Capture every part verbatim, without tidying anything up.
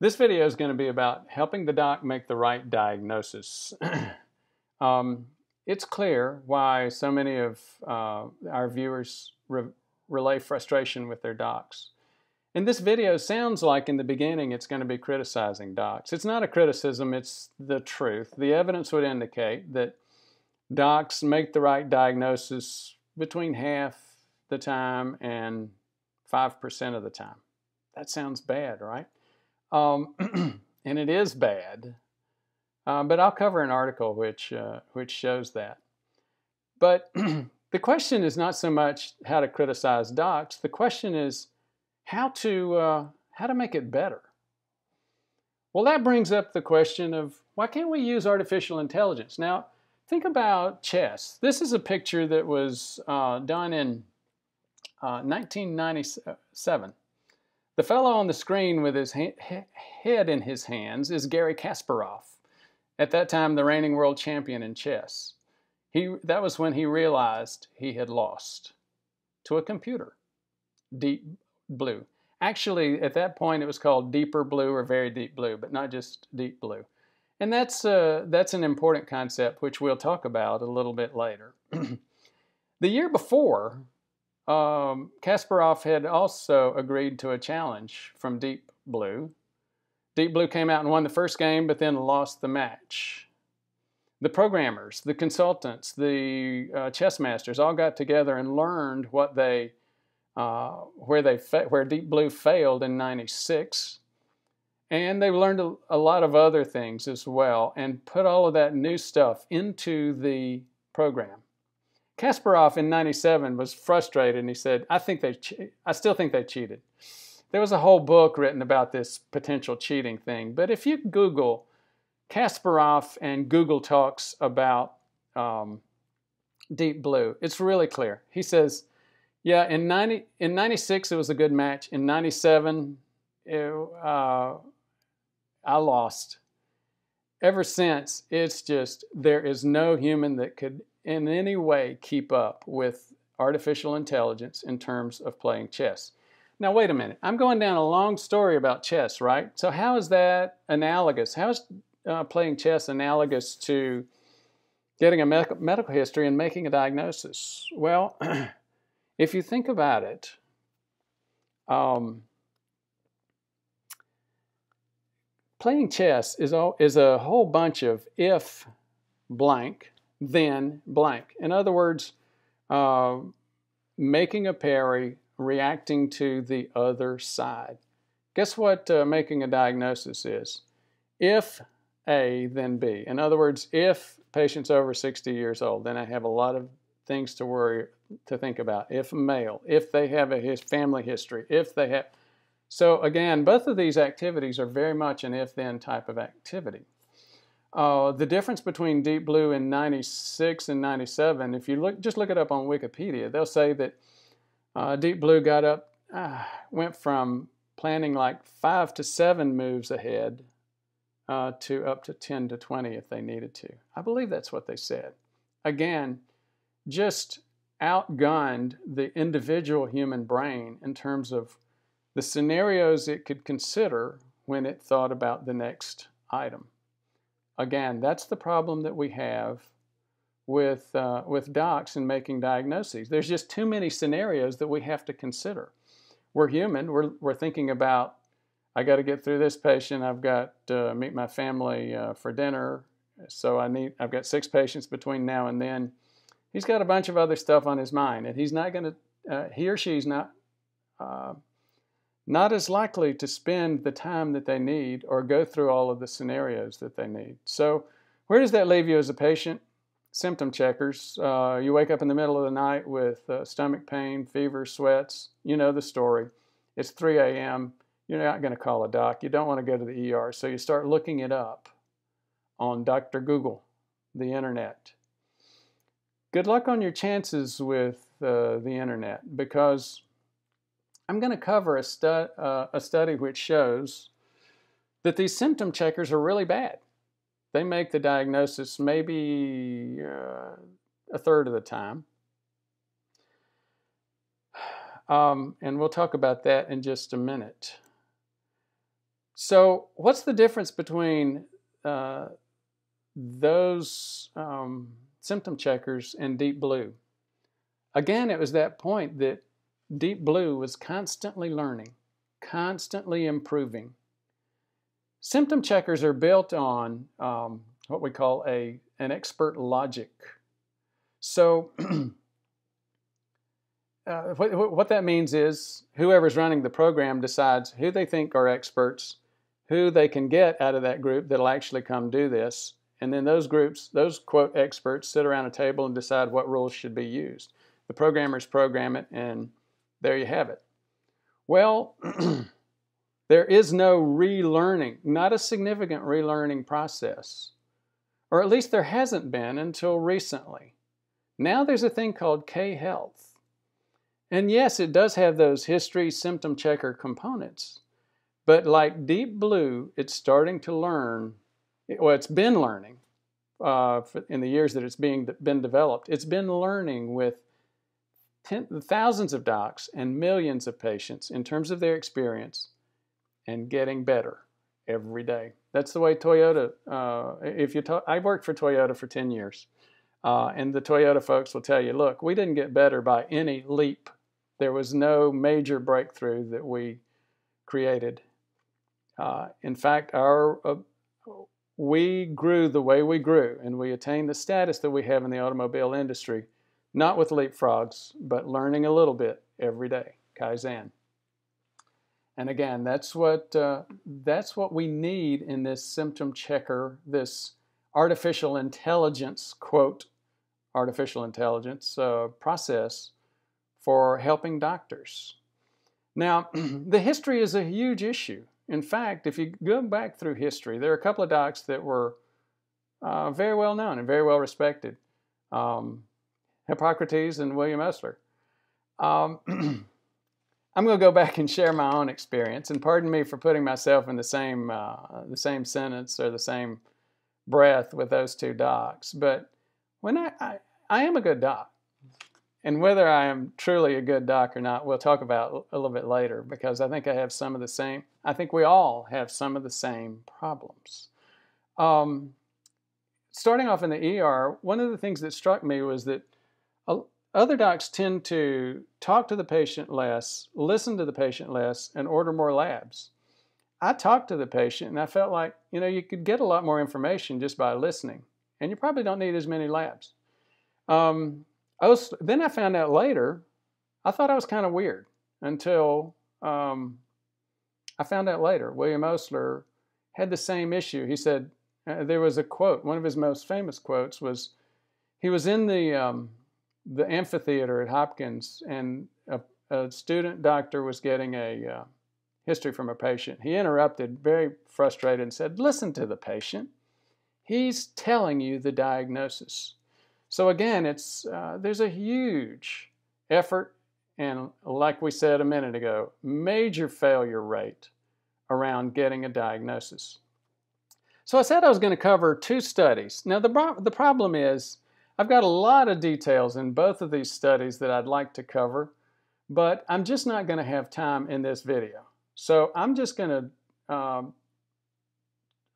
This video is going to be about helping the doc make the right diagnosis. um, it's clear why so many of uh, our viewers re relay frustration with their docs. And this video sounds like in the beginning it's going to be criticizing docs. It's not a criticism, it's the truth. The evidence would indicate that docs make the right diagnosis between half the time and five percent of the time. That sounds bad, right? Um, and it is bad, uh, but I'll cover an article which, uh, which shows that. But the question is not so much how to criticize docs, the question is how to, uh, how to make it better. Well, that brings up the question of why can't we use artificial intelligence? Now, think about chess. This is a picture that was uh, done in uh, nineteen ninety-seven. The fellow on the screen with his he head in his hands is Garry Kasparov, at that time the reigning world champion in chess. He, that was when he realized he had lost to a computer, Deep Blue. Actually, at that point, it was called Deeper Blue or Very Deep Blue, but not just Deep Blue. And that's, uh, that's an important concept, which we'll talk about a little bit later. The year before, Um, Kasparov had also agreed to a challenge from Deep Blue. Deep Blue came out and won the first game, but then lost the match. The programmers, the consultants, the uh, chess masters all got together and learned what they, uh, where they, where Deep Blue failed in ninety-six, and they learned a, a lot of other things as well, and put all of that new stuff into the program. Kasparov in ninety-seven was frustrated and he said, I think they I still think they cheated. There was a whole book written about this potential cheating thing, but if you Google Kasparov and Google talks about um, Deep Blue, it's really clear. He says, yeah, in ninety in ninety-six it was a good match. In ninety-seven it, uh, I lost. Ever since, it's just there is no human that could in any way keep up with artificial intelligence in terms of playing chess. Now wait a minute, I'm going down a long story about chess, right? So how is that analogous? How is uh, playing chess analogous to getting a me medical history and making a diagnosis? Well, if you think about it, um, playing chess is, all, is a whole bunch of if blank, then blank. In other words, uh, making a parry, reacting to the other side. Guess what uh, making a diagnosis is? If A, then B. In other words, if patient's over sixty years old, then I have a lot of things to worry, to think about. If male, if they have a his family history, if they have... So again, both of these activities are very much an if-then type of activity. Uh, the difference between Deep Blue in ninety-six and ninety-seven, if you look, just look it up on Wikipedia, they'll say that uh, Deep Blue got up, uh, went from planning like five to seven moves ahead uh, to up to ten to twenty if they needed to. I believe that's what they said. Again, just outgunned the individual human brain in terms of the scenarios it could consider when it thought about the next item. Again, that's the problem that we have with, uh, with docs and making diagnoses. There's just too many scenarios that we have to consider. We're human. We're, we're thinking about, I got to get through this patient. I've got to uh, meet my family uh, for dinner. So I need, I've got six patients between now and then. He's got a bunch of other stuff on his mind, and he's not going to, uh, he or she's not, uh, not as likely to spend the time that they need or go through all of the scenarios that they need. So where does that leave you as a patient? Symptom checkers. Uh, you wake up in the middle of the night with uh, stomach pain, fever, sweats. You know the story. It's three A M You're not going to call a doc. You don't want to go to the E R. So you start looking it up on Doctor Google, the internet. Good luck on your chances with uh, the internet, because I'm going to cover a, stu uh, a study which shows that these symptom checkers are really bad. They make the diagnosis maybe uh, a third of the time. Um, and we'll talk about that in just a minute. So what's the difference between uh, those um, symptom checkers and Deep Blue? Again, it was that point that Deep Blue was constantly learning, constantly improving. Symptom checkers are built on um, what we call a, an expert logic. So uh, what, what that means is whoever's running the program decides who they think are experts, who they can get out of that group that'll actually come do this, and then those groups, those quote experts, sit around a table and decide what rules should be used. The programmers program it, and there you have it. Well, there is no relearning, not a significant relearning process. Or at least there hasn't been until recently. Now there's a thing called K Health. And yes, it does have those history symptom checker components. But like Deep Blue, it's starting to learn, well, it's been learning uh, in the years that it's being been developed. It's been learning with thousands of docs and millions of patients in terms of their experience and getting better every day. That's the way Toyota, uh, if you talk, I worked for Toyota for ten years, uh, and the Toyota folks will tell you, look, we didn't get better by any leap. There was no major breakthrough that we created. Uh, in fact, our uh, we grew the way we grew, and we attained the status that we have in the automobile industry, not with leapfrogs, but learning a little bit every day, Kaizen. And again, that's what, uh, that's what we need in this symptom checker, this artificial intelligence, quote, artificial intelligence uh, process for helping doctors. Now, the history is a huge issue. In fact, if you go back through history, there are a couple of docs that were uh, very well known and very well respected. Um, Hippocrates and William Osler. Um, I'm going to go back and share my own experience, and pardon me for putting myself in the same uh, the same sentence or the same breath with those two docs. But when I, I I am a good doc, and whether I am truly a good doc or not, we'll talk about a little bit later, because I think I have some of the same. I think we all have some of the same problems. Um, starting off in the E R, one of the things that struck me was that other docs tend to talk to the patient less, listen to the patient less, and order more labs. I talked to the patient, and I felt like, you know, you could get a lot more information just by listening, and you probably don't need as many labs. Um, Osler, then I found out later, I thought I was kind of weird until um, I found out later. William Osler had the same issue. He said, uh, there was a quote, one of his most famous quotes was, he was in the... Um, the amphitheater at Hopkins, and a, a student doctor was getting a uh, history from a patient. He interrupted, very frustrated, and said, listen to the patient. He's telling you the diagnosis. So again, it's, uh, there's a huge effort, and like we said a minute ago, major failure rate around getting a diagnosis. So I said I was going to cover two studies. Now the, the problem is, I've got a lot of details in both of these studies that I'd like to cover, but I'm just not going to have time in this video. So I'm just going to um,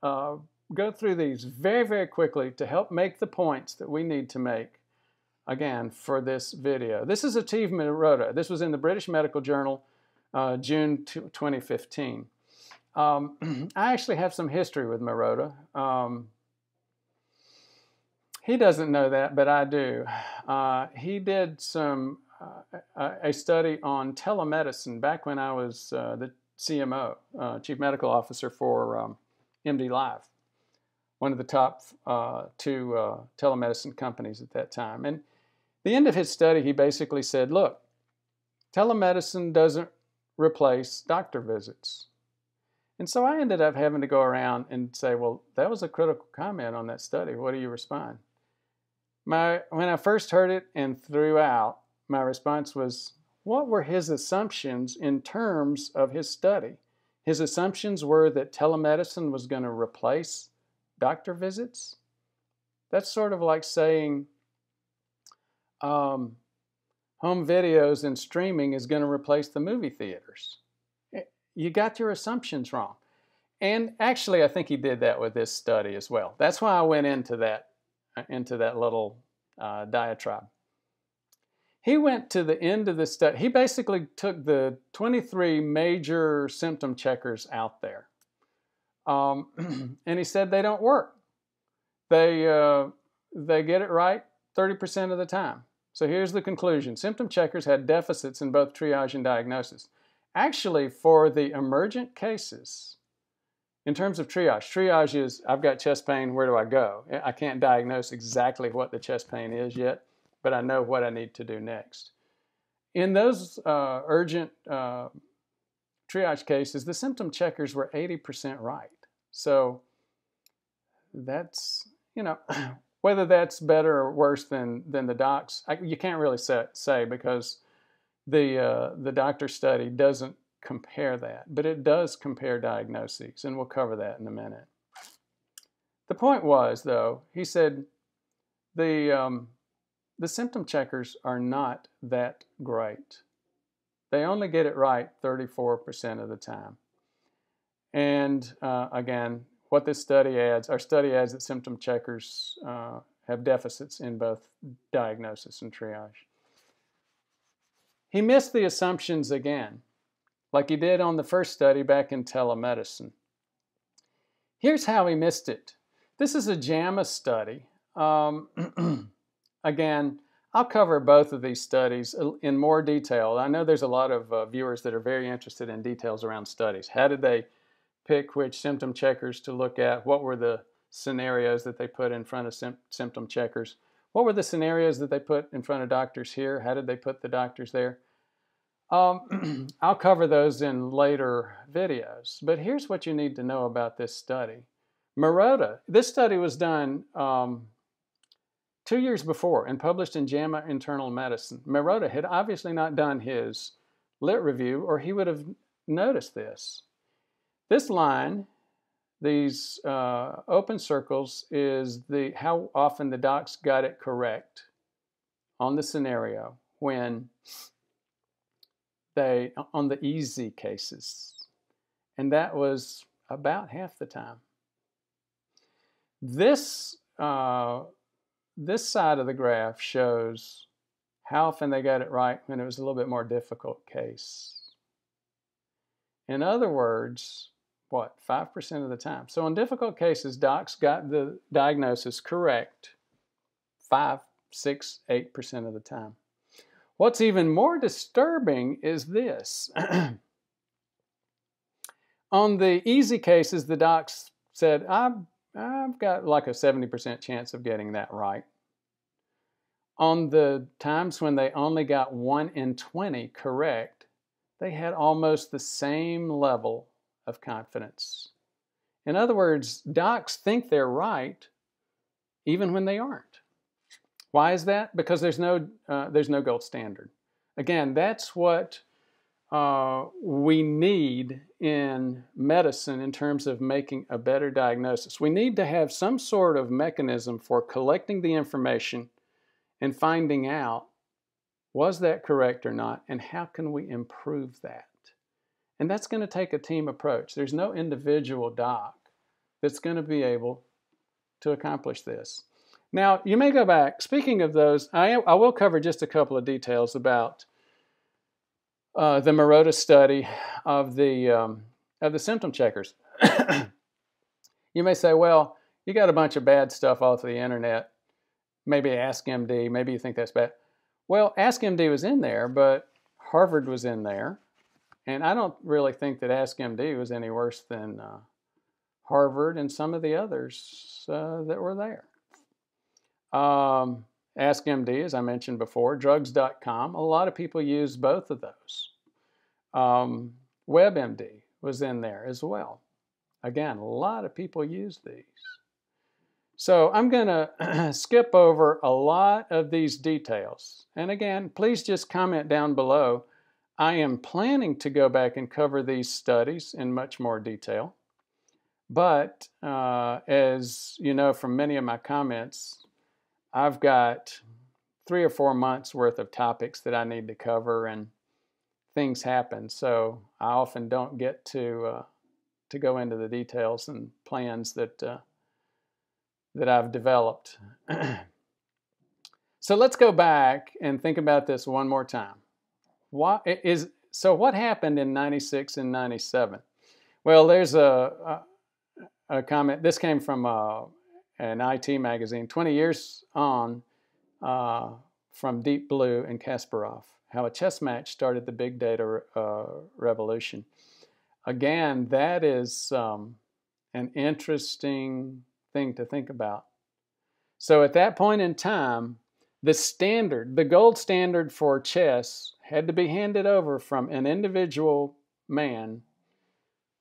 uh, go through these very, very quickly to help make the points that we need to make, again, for this video. This is Ateev Mehrotra. This was in the British Medical Journal, uh, June twenty fifteen. Um, I actually have some history with Mehrotra. Um, He doesn't know that, but I do. Uh, he did some uh, a study on telemedicine back when I was uh, the C M O, uh, Chief Medical Officer for um, M D Life, one of the top uh, two uh, telemedicine companies at that time. And the end of his study, he basically said, look, telemedicine doesn't replace doctor visits. And so I ended up having to go around and say, well, that was a critical comment on that study. What do you respond? My, when I first heard it and throughout, my response was, what were his assumptions in terms of his study? His assumptions were that telemedicine was going to replace doctor visits? That's sort of like saying um, home videos and streaming is going to replace the movie theaters. You got your assumptions wrong. And actually, I think he did that with this study as well. That's why I went into that, into that little uh, diatribe. He went to the end of the study. He basically took the twenty-three major symptom checkers out there. Um, and he said they don't work. They, uh, they get it right thirty percent of the time. So here's the conclusion. Symptom checkers had deficits in both triage and diagnosis. Actually, for the emergent cases, in terms of triage, triage is, I've got chest pain, where do I go? I can't diagnose exactly what the chest pain is yet, but I know what I need to do next. In those uh, urgent uh, triage cases, the symptom checkers were eighty percent right. So that's, you know, whether that's better or worse than, than the docs, I, you can't really say, say because the, uh, the doctor study doesn't compare that, but it does compare diagnoses, and we'll cover that in a minute. The point was, though, he said the, um, the symptom checkers are not that great. They only get it right thirty-four percent of the time. And uh, again, what this study adds, our study adds that symptom checkers uh, have deficits in both diagnosis and triage. He missed the assumptions again, like he did on the first study back in telemedicine. Here's how he missed it. This is a JAMA study. Um, again, I'll cover both of these studies in more detail. I know there's a lot of uh, viewers that are very interested in details around studies. How did they pick which symptom checkers to look at? What were the scenarios that they put in front of sim- symptom checkers? What were the scenarios that they put in front of doctors here? How did they put the doctors there? Um, I'll cover those in later videos, but here's what you need to know about this study. Mehrotra, this study was done um, two years before and published in JAMA Internal Medicine. Mehrotra had obviously not done his lit review or he would have noticed this. This line, these uh, open circles, is the how often the docs got it correct on the scenario when they, on the easy cases, and that was about half the time. This, uh, this side of the graph shows how often they got it right when it was a little bit more difficult case. In other words, what, five percent of the time. So on difficult cases, docs got the diagnosis correct five, six, eight percent of the time. What's even more disturbing is this. On the easy cases, the docs said, I've, I've got like a seventy percent chance of getting that right. On the times when they only got one in twenty correct, they had almost the same level of confidence. In other words, docs think they're right even when they aren't. Why is that? Because there's no, uh, there's no gold standard. Again, that's what uh, we need in medicine in terms of making a better diagnosis. We need to have some sort of mechanism for collecting the information and finding out, was that correct or not, and how can we improve that? And that's going to take a team approach. There's no individual doc that's going to be able to accomplish this. Now, you may go back. Speaking of those, I, I will cover just a couple of details about uh, the Mehrotra study of the, um, of the symptom checkers. You may say, well, you got a bunch of bad stuff off the internet. Maybe Ask M D. Maybe you think that's bad. Well, Ask M D was in there, but Harvard was in there. And I don't really think that Ask M D was any worse than uh, Harvard and some of the others uh, that were there. Um, Ask M D, as I mentioned before, drugs dot com, a lot of people use both of those. Um, WebMD was in there as well. Again, a lot of people use these. So I'm going to skip over a lot of these details. And again, please just comment down below. I am planning to go back and cover these studies in much more detail. But uh, as you know from many of my comments, I've got three or four months worth of topics that I need to cover and things happen. So I often don't get to, uh, to go into the details and plans that uh, that I've developed. So let's go back and think about this one more time. What is so? What happened in ninety-six and ninety-seven? Well, there's a, a, a comment. This came from uh, an I T magazine. Twenty years on uh, from Deep Blue and Kasparov, how a chess match started the big data uh, revolution. Again, that is um, an interesting thing to think about. So at that point in time, the standard, the gold standard for chess had to be handed over from an individual man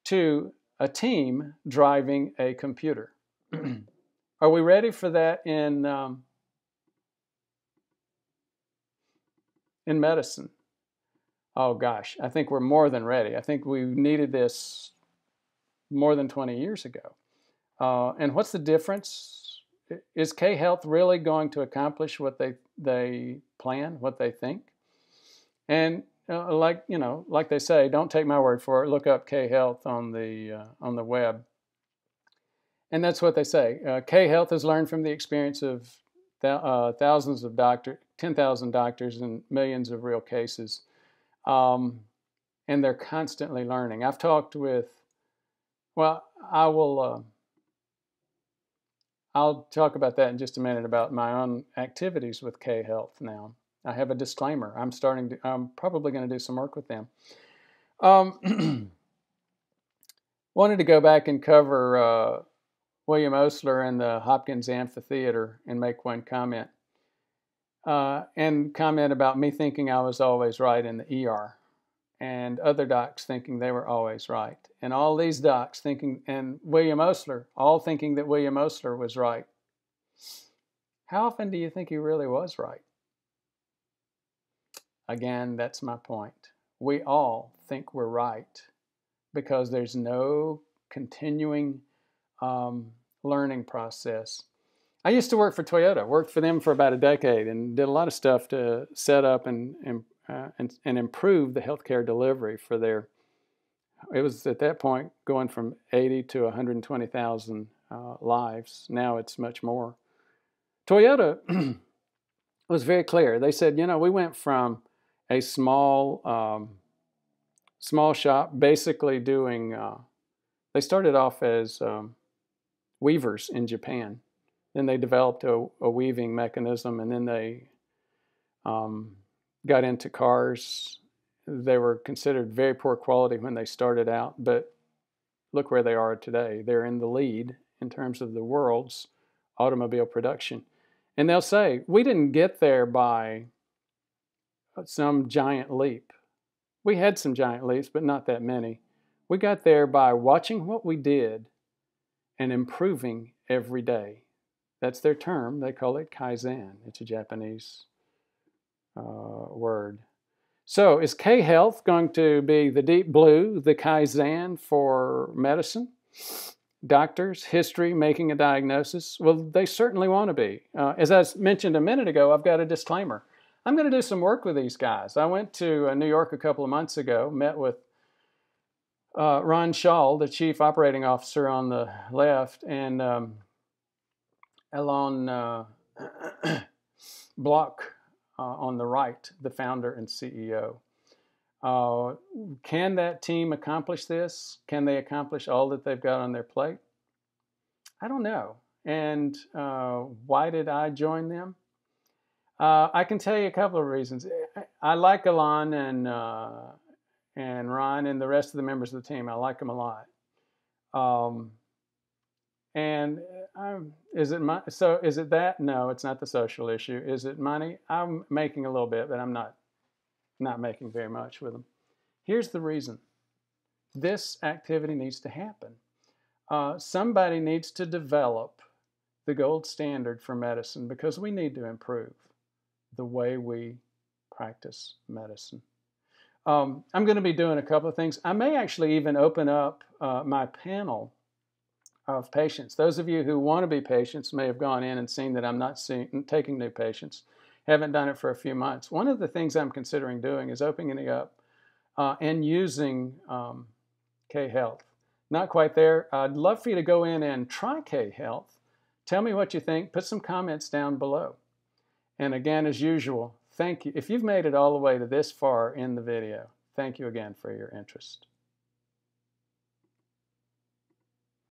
to a team driving a computer. Are we ready for that in, um, in medicine? Oh gosh, I think we're more than ready. I think we needed this more than twenty years ago. Uh, and what's the difference? Is K Health really going to accomplish what they they plan, what they think? And uh, like you know, like they say, don't take my word for it. Look up K Health on the uh, on the web. And that's what they say. Uh, K Health has learned from the experience of th uh, thousands of doctors, ten thousand doctors, and millions of real cases. Um, and they're constantly learning. I've talked with, well, I will, uh, I'll talk about that in just a minute about my own activities with K Health now. I have a disclaimer. I'm starting to, I'm probably going to do some work with them. Um, wanted to go back and cover uh, William Osler and the Hopkins Amphitheater and make one comment. Uh, and comment about me thinking I was always right in the E R and other docs thinking they were always right. And all these docs thinking, and William Osler, all thinking that William Osler was right. How often do you think he really was right? Again, that's my point. We all think we're right because there's no continuing um, learning process. I used to work for Toyota, worked for them for about a decade and did a lot of stuff to set up and, and, uh, and, and improve the healthcare delivery for their, it was at that point going from eighty to one hundred twenty thousand uh, lives. Now it's much more. Toyota was very clear. They said, you know, we went from a small, um, small shop basically doing, uh, they started off as um, weavers in Japan. Then they developed a, a weaving mechanism, and then they um, got into cars. They were considered very poor quality when they started out, but look where they are today. They're in the lead in terms of the world's automobile production. And they'll say, we didn't get there by some giant leap. We had some giant leaps, but not that many. We got there by watching what we did and improving every day. That's their term. They call it Kaizen. It's a Japanese uh, word. So is K Health going to be the Deep Blue, the Kaizen for medicine? Doctors, history, making a diagnosis? Well, they certainly want to be. Uh, as I mentioned a minute ago, I've got a disclaimer. I'm going to do some work with these guys. I went to uh, New York a couple of months ago, met with uh, Ron Schall, the chief operating officer on the left, and um, Elon uh, Block uh, on the right, the founder and C E O. Uh, can that team accomplish this? Can they accomplish all that they've got on their plate? I don't know. And uh, why did I join them? Uh, I can tell you a couple of reasons. I like Elon and, uh, and Ron and the rest of the members of the team. I like them a lot. Um, And I'm, is it my, so is it that? No, it's not the social issue. Is it money? I'm making a little bit, but I'm not, not making very much with them. Here's the reason. This activity needs to happen. Uh, somebody needs to develop the gold standard for medicine because we need to improve the way we practice medicine. Um, I'm going to be doing a couple of things. I may actually even open up uh, my panel of patients. Those of you who want to be patients may have gone in and seen that I'm not seeing, taking new patients. Haven't done it for a few months. One of the things I'm considering doing is opening it up uh, and using um, K Health not quite there. I'd love for you to go in and try K Health. Tell me what you think. Put some comments down below. And again, as usual, thank you. If you've made it all the way to this far in the video, thank you again for your interest.